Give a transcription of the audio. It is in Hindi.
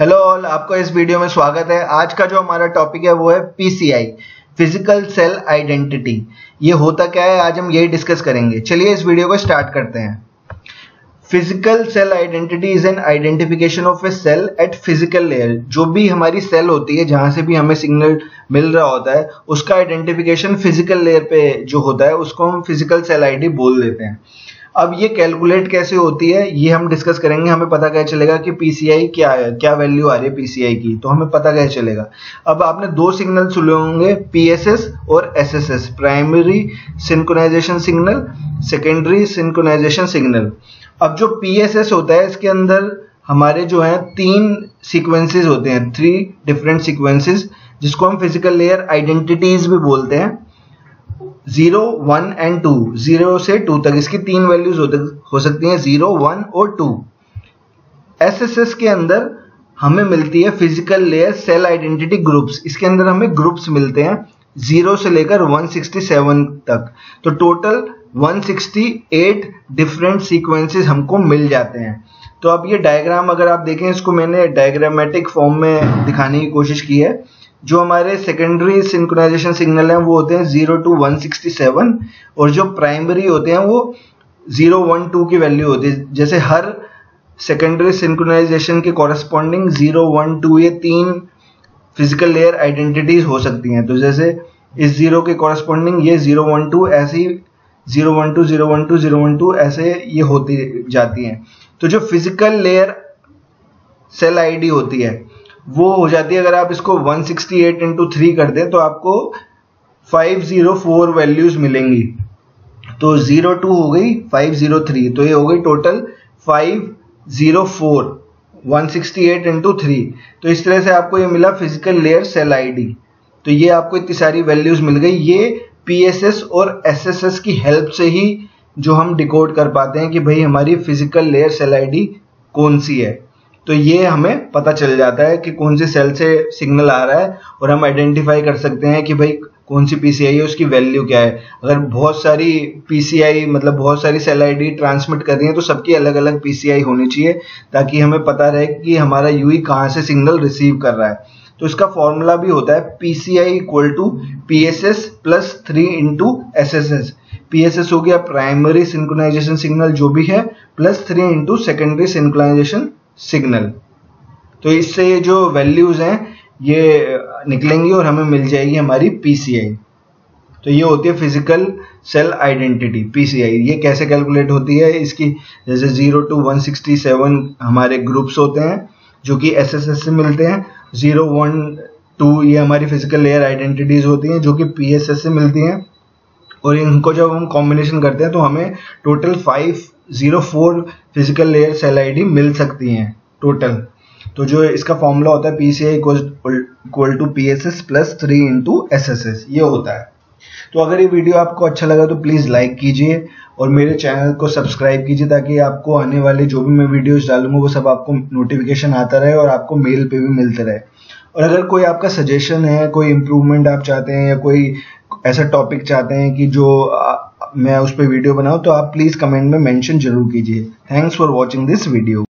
हेलो ऑल, आपको इस वीडियो में स्वागत है। आज का जो हमारा टॉपिक है वो है PCI फिजिकल सेल आइडेंटिटी। ये होता क्या है आज हम यही डिस्कस करेंगे। चलिए इस वीडियो को स्टार्ट करते हैं। Physical cell identity is an identification of a cell at physical layer. जो भी हमारी सेल होती है, जहां से भी हमें सिग्नल मिल रहा होता है, उसका आइडेंटिफिकेशन फिजिकल लेयर पे जो होता है उसको हम फिजिकल सेल आईडी बोल देते हैं। अब ये कैलकुलेट कैसे होती है ये हम डिस्कस करेंगे। हमें पता कैसे चलेगा कि PCI क्या है, क्या वैल्यू आ रही है PCI की, तो हमें पता कैसे चलेगा। अब आपने दो सिग्नल सुने होंगे, PSS और SSS, primary synchronisation signal, secondary synchronisation signal. अब जो PSS होता है इसके अंदर हमारे जो है तीन सीक्वेंसेस होते हैं, थ्री डिफरेंट सीक्वेंसेस, जिसको हम फिजिकल लेयर आइडेंटिटीज भी बोलते हैं। 0, 1 एंड 2, 0 से 2 तक इसकी तीन वैल्यूज हो सकती हैं, 0, 1 और 2। SSS के अंदर हमें मिलती है physical layer cell identity groups. इसके अंदर हमें ग्रुप्स मिलते हैं 0 से लेकर 167 तक। तो टोटल 168 डिफरेंट सीक्वेंसेस हमको मिल जाते हैं। तो अब ये डायग्राम अगर आप देखें, इसको मैंने डायग्रामेटिक फॉर्म में दिखाने की कोशिश की है। जो हमारे सेकेंडरी सिंक्रोनाइजेशन सिग्नल हैं वो होते हैं 0 to 167, और जो प्राइमरी होते हैं वो 0, 1, 2 की वैल्यू होती है। जैसे हर सेकेंडरी सिंक्रोनाइजेशन के कॉरस्पॉन्डिंग 0, 1, 2 ये तीन फिजिकल लेयर आइडेंटिटीज हो सकती हैं। तो जैसे इस 0 के कॉरस्पॉन्डिंग ये 0, 1, 2, ऐसे ही 0, 1, 2, 0, 1, 2, 0, 1, 2 ऐसे ये होती जाती हैं। तो जो फिजिकल लेयर सेल आईडी होती है वो हो जाती है, अगर आप इसको 168 इंटू 3 कर दें तो आपको 504 वैल्यूज मिलेंगी। तो 02 हो गई, 503, तो ये हो गई टोटल 504, 168 इंटू 3। तो इस तरह से आपको ये मिला फिजिकल लेयर सेल आईडी। तो ये आपको इतनी सारी वैल्यूज मिल गई। ये PSS और SSS की हेल्प से ही जो हम डिकोड कर पाते हैं कि भाई हमारी फिजिकल लेयर सेल आईडी कौन सी है। तो ये हमें पता चल जाता है कि कौन सी सेल से सिग्नल आ रहा है, और हम आइडेंटिफाई कर सकते हैं कि भाई कौन सी PCI है, उसकी वैल्यू क्या है। अगर बहुत सारी PCI मतलब बहुत सारी सेल आईडी ट्रांसमिट कर रही है तो सबकी अलग अलग PCI होनी चाहिए, ताकि हमें पता रहे कि हमारा UE कहाँ से सिग्नल रिसीव कर रहा है। तो इसका फॉर्मूला भी होता है PCI = PSS + 3 × SSS। PSS हो गया प्राइमरी सिंक्रोनाइजेशन सिग्नल जो भी है, प्लस 3 × सेकेंडरी सिंक्रोनाइजेशन सिग्नल। तो इससे ये जो वैल्यूज हैं ये निकलेंगी और हमें मिल जाएगी हमारी PCI। तो ये होती है फिजिकल सेल आइडेंटिटी PCI। ये कैसे कैलकुलेट होती है इसकी, जैसे 0 to 167 हमारे ग्रुप्स होते हैं जो कि SSS से मिलते हैं, 0, 1, 2 ये हमारी फिजिकल लेयर आइडेंटिटीज होती हैं जो कि PSS से मिलती हैं, और इनको जब हम कॉम्बिनेशन करते हैं तो हमें total 504 physical layer cell ID मिल सकती हैं टोटल। तो जो इसका फॉर्मूला होता है PCI = PSS + 3 × SSS, ये होता है। तो अगर ये वीडियो आपको अच्छा लगा तो प्लीज़ लाइक कीजिए और मेरे चैनल को सब्सक्राइब कीजिए, ताकि आपको आने वाले जो भी मैं वीडियोस डालूंगा वो सब आपको नोटिफिकेशन आता रहे और आपको मेल पे भी मिलते रहे। और अगर कोई आपका सजेशन है, कोई इम्प्रूवमेंट आप चाहते हैं, या कोई ऐसा टॉपिक चाहते हैं कि जो मैं उस पर वीडियो बनाऊं, तो आप प्लीज़ कमेंट में मेंशन जरूर कीजिए। Thanks for watching this video.